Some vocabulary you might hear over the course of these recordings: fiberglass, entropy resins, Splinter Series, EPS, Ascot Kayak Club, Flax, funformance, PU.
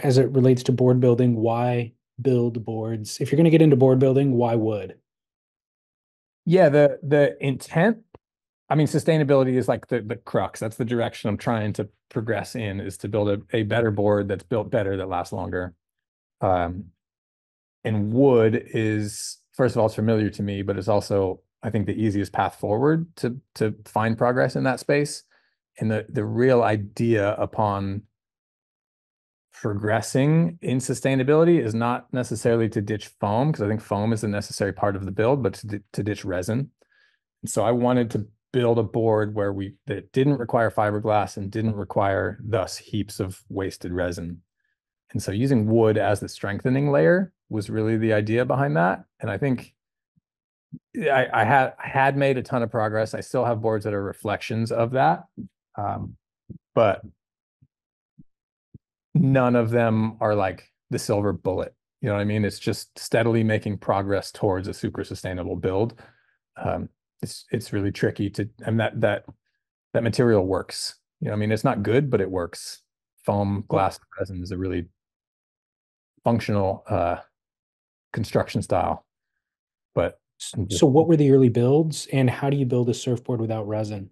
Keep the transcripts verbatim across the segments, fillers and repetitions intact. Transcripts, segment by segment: as it relates to board building, why build boards? If you're going to get into board building, why wood? Yeah, the the intent, I mean, sustainability is like the, the crux. That's the direction I'm trying to progress in, is to build a, a better board that's built better, that lasts longer. Um, and wood is, first of all, it's familiar to me, but it's also, I think, the easiest path forward to to find progress in that space. And the the real idea upon progressing in sustainability is not necessarily to ditch foam, because I think foam is a necessary part of the build, but to, to ditch resin. And so I wanted to build a board where we that didn't require fiberglass and didn't require thus heaps of wasted resin. And so using wood as the strengthening layer was really the idea behind that. And I think I, I had I had made a ton of progress. I still have boards that are reflections of that, um, but none of them are like the silver bullet. You know what I mean? It's just steadily making progress towards a super sustainable build. Um, it's it's really tricky to, and that that that material works. You know what I mean? It's not good, but it works. Foam, glass, resin is a really functional uh, construction style. But so, what were the early builds, and how do you build a surfboard without resin?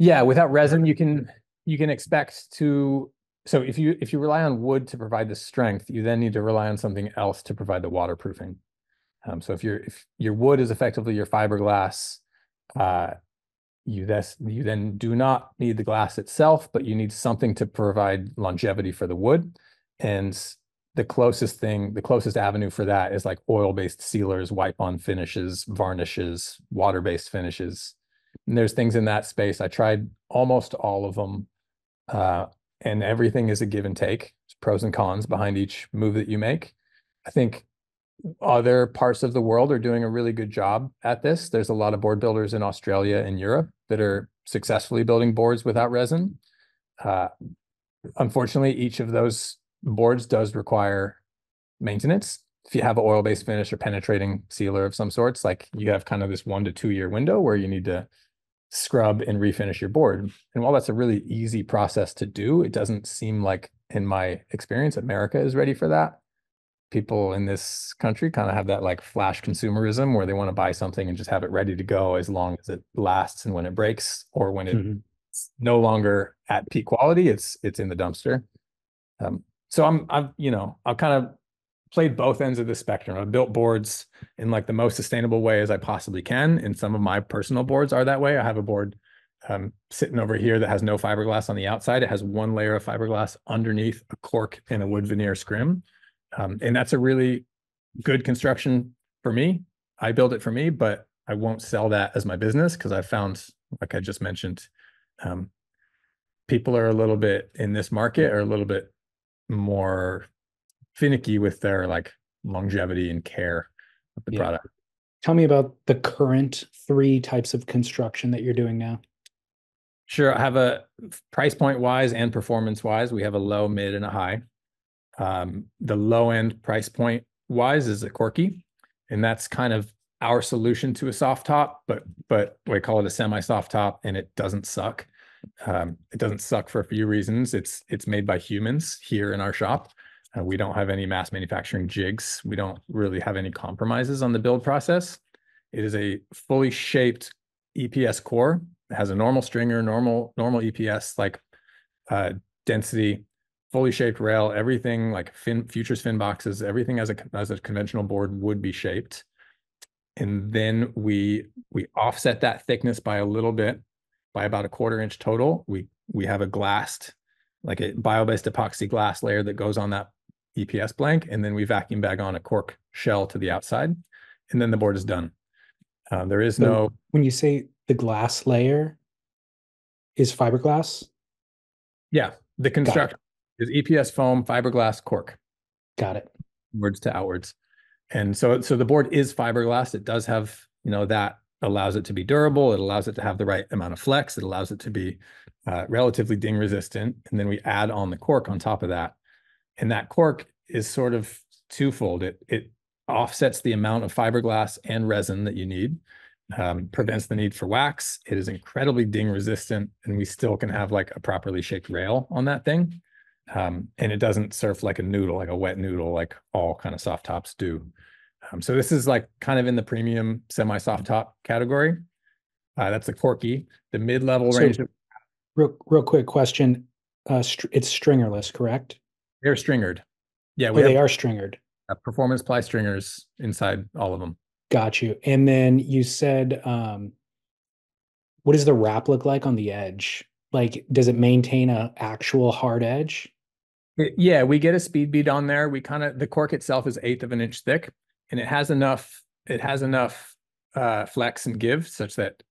Yeah, without resin, you can. You can expect to, so if you if you rely on wood to provide the strength, you then need to rely on something else to provide the waterproofing. Um, so if your if your wood is effectively your fiberglass, uh, you this you then do not need the glass itself, but you need something to provide longevity for the wood. And the closest thing, the closest avenue for that is like oil-based sealers, wipe-on finishes, varnishes, water-based finishes. And there's things in that space. I tried almost all of them. Uh, and everything is a give and take. There's pros and cons behind each move that you make. I think other parts of the world are doing a really good job at this. There's a lot of board builders in Australia and Europe that are successfully building boards without resin. Uh, unfortunately, each of those boards does require maintenance. If you have an oil-based finish or penetrating sealer of some sorts, like you have kind of this one to two year window where you need to scrub and refinish your board. And while that's a really easy process to do, it doesn't seem like, in my experience, America is ready for that. People in this country kind of have that like flash consumerism where they want to buy something and just have it ready to go as long as it lasts, and when it breaks or when mm-hmm. it's no longer at peak quality, it's it's in the dumpster. Um, so I'm I've you know I've kind of played both ends of the spectrum. I've built boards in like the most sustainable way as I possibly can. And some of my personal boards are that way. I have a board um, sitting over here that has no fiberglass on the outside. It has one layer of fiberglass underneath a cork and a wood veneer scrim. Um, and that's a really good construction for me. I build it for me, but I won't sell that as my business because I found, like I just mentioned, um, people are a little bit in this market are a little bit more finicky with their like longevity and care of the yeah. product. Tell me about the current three types of construction that you're doing now. Sure. I have a price point wise and performance wise, we have a low, mid, and a high. Um, the low end price point wise is a corky, and that's kind of our solution to a soft top, but but we call it a semi-soft top, and it doesn't suck. Um, it doesn't suck for a few reasons. It's it's made by humans here in our shop. Uh, we don't have any mass manufacturing jigs. We don't really have any compromises on the build process. It is a fully shaped E P S core. It has a normal stringer, normal normal E P S, like uh, density, fully shaped rail, everything like fin, futures fin boxes, everything as a, as a conventional board would be shaped. And then we we offset that thickness by a little bit, by about a quarter inch total. We, we have a glassed, like a bio-based epoxy glass layer that goes on that E P S blank, and then we vacuum bag on a cork shell to the outside, and then the board is done. Uh, there is so no... When you say the glass layer is fiberglass? Yeah, the construction is E P S foam, fiberglass, cork. Got it. Words to outwards. And so, so the board is fiberglass. It does have, you know, that allows it to be durable. It allows it to have the right amount of flex. It allows it to be uh, relatively ding resistant. And then we add on the cork on top of that. And that cork is sort of twofold. It it offsets the amount of fiberglass and resin that you need, um, prevents the need for wax. It is incredibly ding resistant, and we still can have like a properly shaped rail on that thing. Um, and it doesn't surf like a noodle, like a wet noodle, like all kind of soft tops do. Um, so this is like kind of in the premium semi-soft top category. Uh, that's the corky, the mid-level so, range. Of real, real quick question. Uh, str it's stringerless, correct? They're stringered. Yeah, we oh, have, they are stringered. Uh, performance ply stringers inside all of them. Got you. And then you said, um, what does the wrap look like on the edge? Like, does it maintain an actual hard edge? It, yeah, we get a speed bead on there. We kind of, the cork itself is eighth of an inch thick, and it has enough, it has enough uh, flex and give such that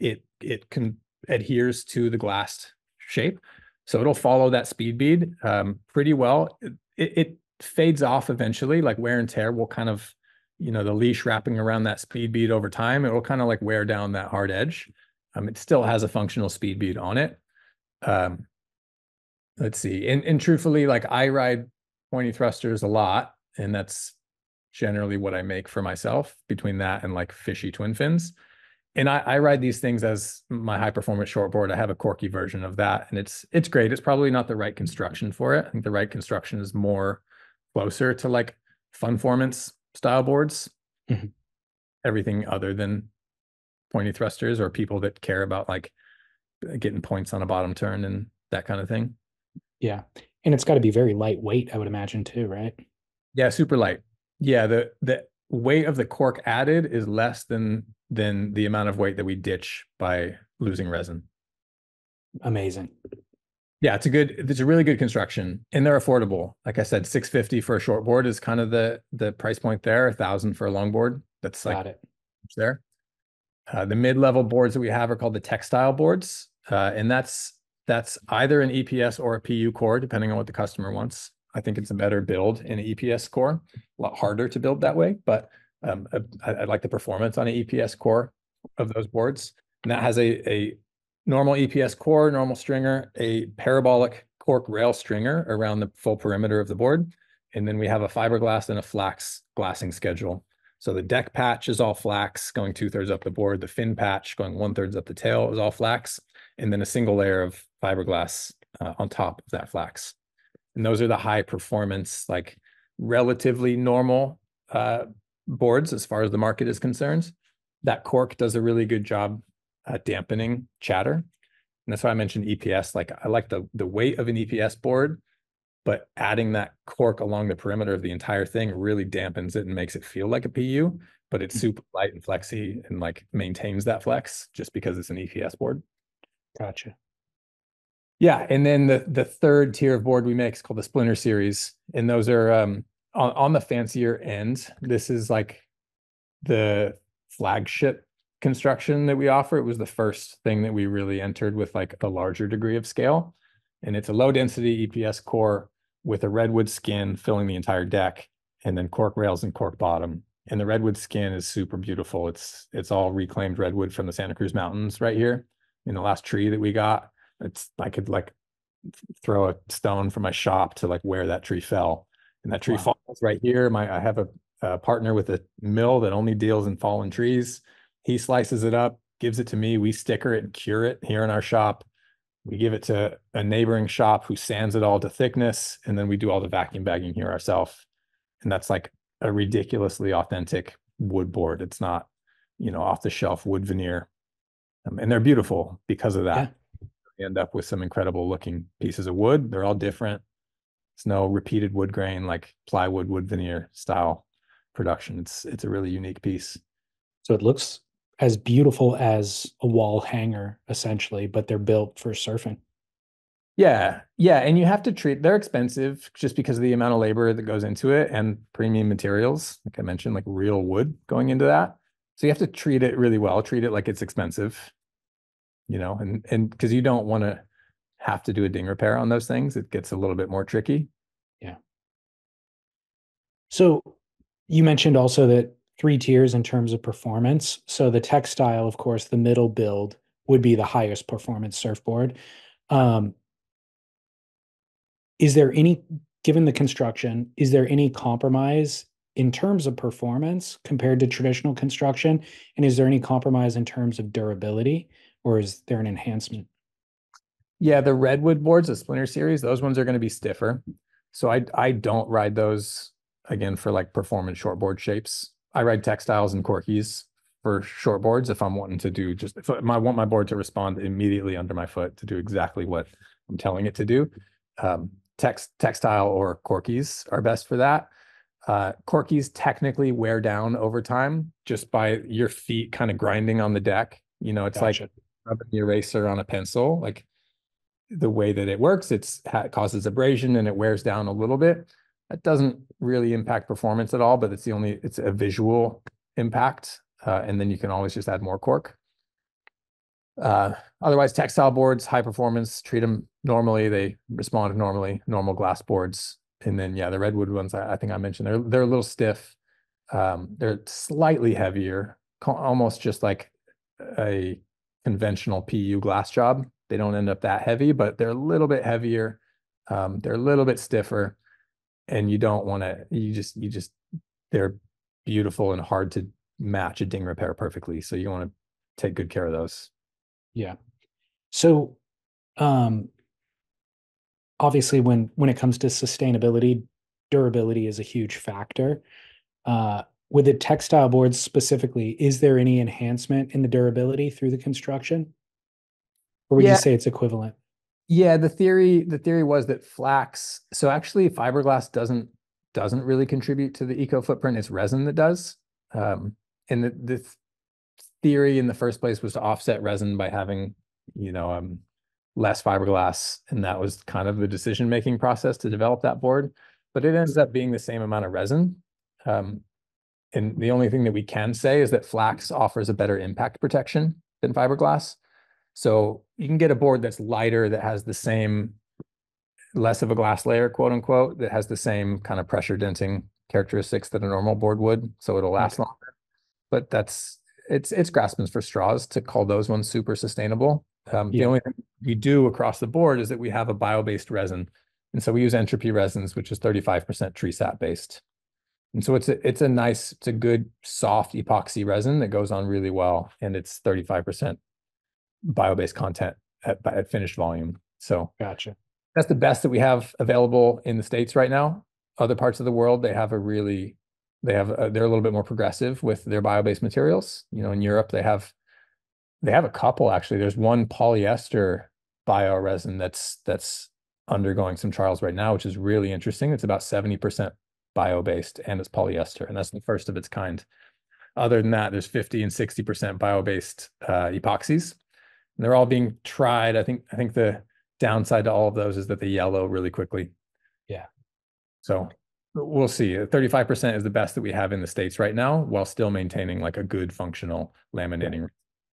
it it can adheres to the glass shape. So it'll follow that speed bead um, pretty well. It, it fades off eventually, like wear and tear will kind of, you know, the leash wrapping around that speed bead over time, it will kind of like wear down that hard edge. Um, it still has a functional speed bead on it. Um, let's see. And, and truthfully, like I ride pointy thrusters a lot, and that's generally what I make for myself between that and like fishy twin fins. And I, I ride these things as my high performance shortboard. I have a corky version of that, and it's it's great. It's probably not the right construction for it. I think the right construction is more closer to like funformance style boards, mm-hmm. everything other than pointy thrusters or people that care about like getting points on a bottom turn and that kind of thing. Yeah. And it's got to be very lightweight, I would imagine too, right? Yeah, super light. Yeah, the the weight of the cork added is less than than the amount of weight that we ditch by losing resin. Amazing. Yeah, it's a good, it's a really good construction, and they're affordable. Like I said, six fifty for a shortboard is kind of the the price point there. A thousand for a longboard. That's like got it. There. Uh, the mid-level boards that we have are called the textile boards, uh, and that's that's either an E P S or a P U core, depending on what the customer wants. I think it's a better build in an E P S core, a lot harder to build that way, but um, I, I like the performance on an E P S core of those boards. And that has a, a normal E P S core, normal stringer, a parabolic cork rail stringer around the full perimeter of the board. And then we have a fiberglass and a flax glassing schedule. So the deck patch is all flax going two thirds up the board, the fin patch going one thirds up the tail is all flax, and then a single layer of fiberglass uh, on top of that flax. And those are the high performance, like relatively normal uh, boards as far as the market is concerned. That cork does a really good job uh, dampening chatter. And that's why I mentioned E P S. Like I like the, the weight of an E P S board, but adding that cork along the perimeter of the entire thing really dampens it and makes it feel like a P U, but it's super light and flexy and like maintains that flex just because it's an E P S board. Gotcha. Yeah, and then the the third tier of board we make is called the Splinter Series, and those are um, on, on the fancier end. This is like the flagship construction that we offer. It was the first thing that we really entered with like a larger degree of scale, and it's a low density E P S core with a redwood skin filling the entire deck, and then cork rails and cork bottom. And the redwood skin is super beautiful. It's it's all reclaimed redwood from the Santa Cruz Mountains right here. In the last tree that we got. It's I could like throw a stone from my shop to like where that tree fell, and that tree wow. falls right here. My I have a, a partner with a mill that only deals in fallen trees. He slices it up, gives it to me. We sticker it and cure it here in our shop. We give it to a neighboring shop who sands it all to thickness, and then we do all the vacuum bagging here ourselves. And that's like a ridiculously authentic wood board. It's not, you know, off the shelf wood veneer, um, and they're beautiful because of that. Yeah. End up with some incredible looking pieces of wood. They're all different. It's no repeated wood grain, like plywood, wood veneer style production. It's it's a really unique piece. So it looks as beautiful as a wall hanger, essentially, but they're built for surfing. Yeah, yeah. And you have to treat, they're expensive just because of the amount of labor that goes into it and premium materials. Like I mentioned, like real wood going into that. So you have to treat it really well, treat it like it's expensive. You know, and and because you don't want to have to do a ding repair on those things, it gets a little bit more tricky. Yeah. So you mentioned also that three tiers in terms of performance. So the textile, of course, the middle build would be the highest performance surfboard. Um, is there any, given the construction, is there any compromise in terms of performance compared to traditional construction? And is there any compromise in terms of durability? Or is there an enhancement? Yeah, the redwood boards, the Splinter Series, those ones are going to be stiffer. So I I don't ride those again for like performance shortboard shapes. I ride textiles and corkies for shortboards if I'm wanting to do just if I want my board to respond immediately under my foot to do exactly what I'm telling it to do. Um, text textile or corkies are best for that. Uh, corkies technically wear down over time just by your feet kind of grinding on the deck. You know, it's gotcha. Like rubbing the eraser on a pencil. Like the way that it works, it's, it causes abrasion and it wears down a little bit. That doesn't really impact performance at all, but it's the only, it's a visual impact. Uh, and then you can always just add more cork. Uh, otherwise, textile boards, high performance, treat them normally. They respond normally, normal glass boards. And then, yeah, the redwood ones, I, I think I mentioned, they're, they're a little stiff. Um, they're slightly heavier, almost just like a conventional P U glass job. They don't end up that heavy, but they're a little bit heavier. Um, they're a little bit stiffer, and you don't want to, you just, you just, they're beautiful and hard to match a ding repair perfectly. So you want to take good care of those. Yeah. So, um, obviously when, when it comes to sustainability, durability is a huge factor. Uh, with the textile boards specifically, is there any enhancement in the durability through the construction? Or would yeah. you say it's equivalent? Yeah, the theory the theory was that flax. So actually, fiberglass doesn't doesn't really contribute to the eco footprint. It's resin that does. Um, and the, the theory in the first place was to offset resin by having, you know, um, less fiberglass, and that was kind of the decision making process to develop that board. But it ends up being the same amount of resin. Um, and the only thing that we can say is that flax offers a better impact protection than fiberglass. So you can get a board that's lighter, that has the same, less of a glass layer, quote unquote, that has the same kind of pressure denting characteristics that a normal board would. So it'll last okay. longer. But that's, it's it's grasping for straws to call those ones super sustainable. Um, yeah. The only thing we do across the board is that we have a bio-based resin. And so we use entropy resins, which is thirty-five percent tree sap based. And so it's a, it's a nice, it's a good soft epoxy resin that goes on really well. And it's thirty-five percent. bio-based content at, at finished volume. So gotcha. That's the best that we have available in the States right now. Other parts of the world, they have a really, they have, a, they're a little bit more progressive with their bio-based materials. You know, in Europe, they have, they have a couple actually. There's one polyester bioresin that's, that's undergoing some trials right now, which is really interesting. It's about seventy percent bio-based and it's polyester. And that's the first of its kind. Other than that, there's fifty and sixty percent bio-based uh, epoxies. They're all being tried. I think I think the downside to all of those is that they yellow really quickly. Yeah. So we'll see. thirty-five percent is the best that we have in the States right now, while still maintaining like a good functional laminating.